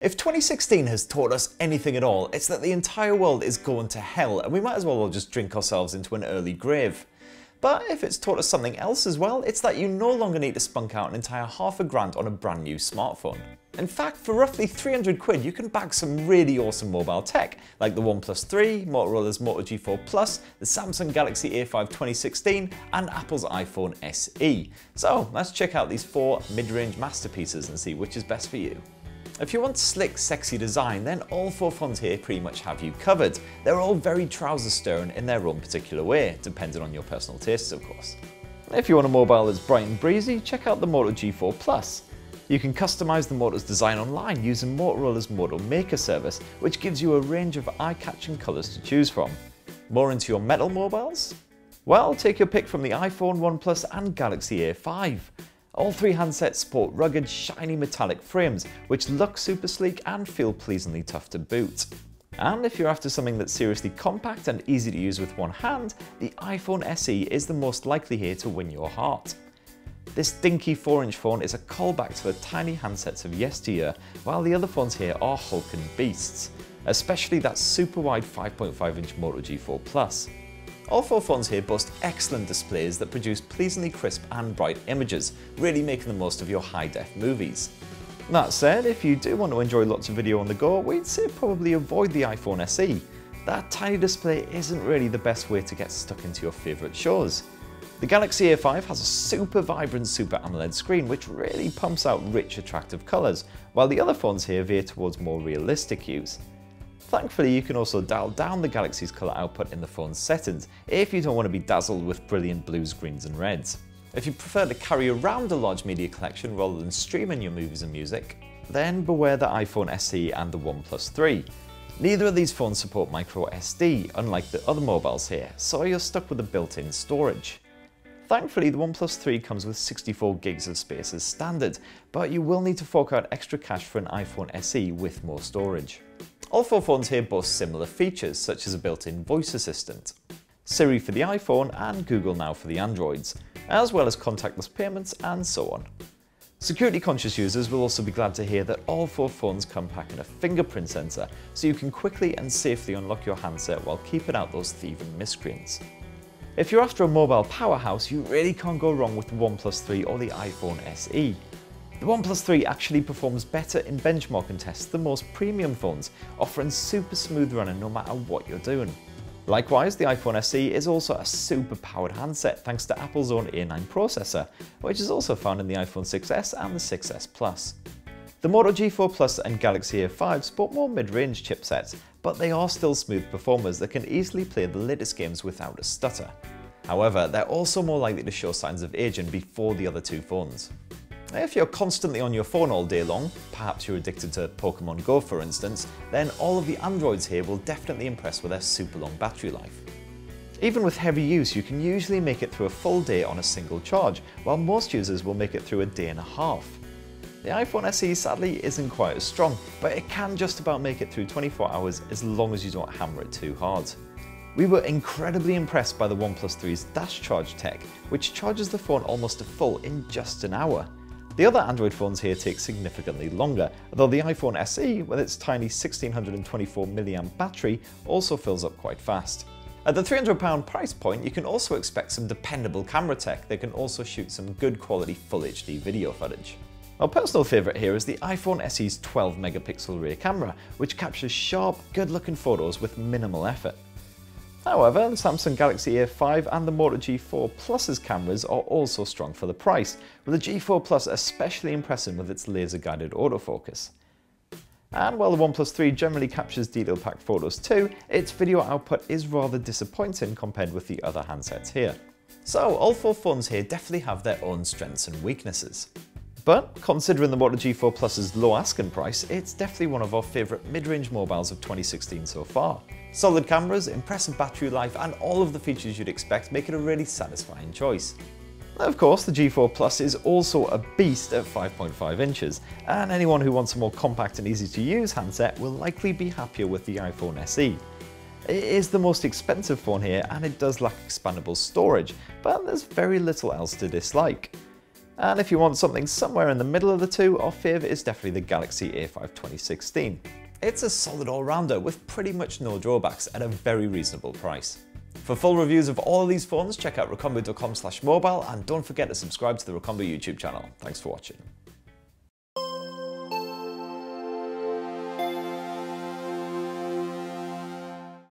If 2016 has taught us anything at all, it's that the entire world is going to hell and we might as well just drink ourselves into an early grave. But if it's taught us something else as well, it's that you no longer need to spunk out an entire £5,000 on a brand new smartphone. In fact, for roughly 300 quid you can bag some really awesome mobile tech, like the OnePlus 3, Motorola's Moto G4 Plus, the Samsung Galaxy A5 2016 and Apple's iPhone SE. So let's check out these four mid-range masterpieces and see which is best for you. If you want slick, sexy design, then all four phones here pretty much have you covered. They're all very trouser-stirring in their own particular way, depending on your personal tastes, of course. If you want a mobile that's bright and breezy, check out the Moto G4 Plus. You can customize the Moto's design online using Motorola's Moto Maker service, which gives you a range of eye-catching colors to choose from. More into your metal mobiles? Well, take your pick from the iPhone, OnePlus and Galaxy A5. All three handsets sport rugged, shiny metallic frames, which look super sleek and feel pleasingly tough to boot. And if you're after something that's seriously compact and easy to use with one hand, the iPhone SE is the most likely here to win your heart. This dinky 4-inch phone is a callback to the tiny handsets of yesteryear, while the other phones here are hulking beasts, especially that super wide 5.5-inch Moto G4 Plus. All four phones here boast excellent displays that produce pleasingly crisp and bright images, really making the most of your high-def movies. That said, if you do want to enjoy lots of video on the go, we'd say probably avoid the iPhone SE. That tiny display isn't really the best way to get stuck into your favourite shows. The Galaxy A5 has a super vibrant Super AMOLED screen which really pumps out rich, attractive colours, while the other phones here veer towards more realistic hues. Thankfully, you can also dial down the Galaxy's colour output in the phone's settings if you don't want to be dazzled with brilliant blues, greens and reds. If you prefer to carry around a large media collection rather than streaming your movies and music, then beware the iPhone SE and the OnePlus 3. Neither of these phones support microSD, unlike the other mobiles here, so you're stuck with the built-in storage. Thankfully, the OnePlus 3 comes with 64 gigs of space as standard, but you will need to fork out extra cash for an iPhone SE with more storage. All four phones here boast similar features, such as a built-in voice assistant, Siri for the iPhone and Google Now for the Androids, as well as contactless payments and so on. Security-conscious users will also be glad to hear that all four phones come packed in a fingerprint sensor, so you can quickly and safely unlock your handset while keeping out those thieving miscreants. If you're after a mobile powerhouse, you really can't go wrong with the OnePlus 3 or the iPhone SE. The OnePlus 3 actually performs better in benchmarking tests than most premium phones, offering super smooth running no matter what you're doing. Likewise, the iPhone SE is also a super powered handset thanks to Apple's own A9 processor, which is also found in the iPhone 6S and the 6S Plus. The Moto G4 Plus and Galaxy A5 sport more mid-range chipsets, but they are still smooth performers that can easily play the latest games without a stutter. However, they're also more likely to show signs of aging before the other two phones. If you're constantly on your phone all day long, perhaps you're addicted to Pokemon Go for instance, then all of the Androids here will definitely impress with their super long battery life. Even with heavy use, you can usually make it through a full day on a single charge, while most users will make it through a day and a half. The iPhone SE sadly isn't quite as strong, but it can just about make it through 24 hours as long as you don't hammer it too hard. We were incredibly impressed by the OnePlus 3's Dash Charge tech, which charges the phone almost to full in just an hour. The other Android phones here take significantly longer, though the iPhone SE, with its tiny 1624mAh battery, also fills up quite fast. At the £300 price point, you can also expect some dependable camera tech that can also shoot some good quality full HD video footage. Our personal favourite here is the iPhone SE's 12-megapixel rear camera, which captures sharp, good-looking photos with minimal effort. However, the Samsung Galaxy A5 and the Moto G4 Plus's cameras are also strong for the price, with the G4 Plus especially impressive with its laser-guided autofocus. And while the OnePlus 3 generally captures detail-packed photos too, its video output is rather disappointing compared with the other handsets here. So all four phones here definitely have their own strengths and weaknesses. But considering the Moto G4 Plus's low asking price, it's definitely one of our favourite mid-range mobiles of 2016 so far. Solid cameras, impressive battery life and all of the features you'd expect make it a really satisfying choice. Now, of course, the G4 Plus is also a beast at 5.5 inches, and anyone who wants a more compact and easy to use handset will likely be happier with the iPhone SE. It is the most expensive phone here and it does lack expandable storage, but there's very little else to dislike. And if you want something somewhere in the middle of the two, our favourite is definitely the Galaxy A5 2016. It's a solid all-rounder with pretty much no drawbacks at a very reasonable price. For full reviews of all of these phones, check out recombu.com/mobile and don't forget to subscribe to the Recombu YouTube channel. Thanks for watching.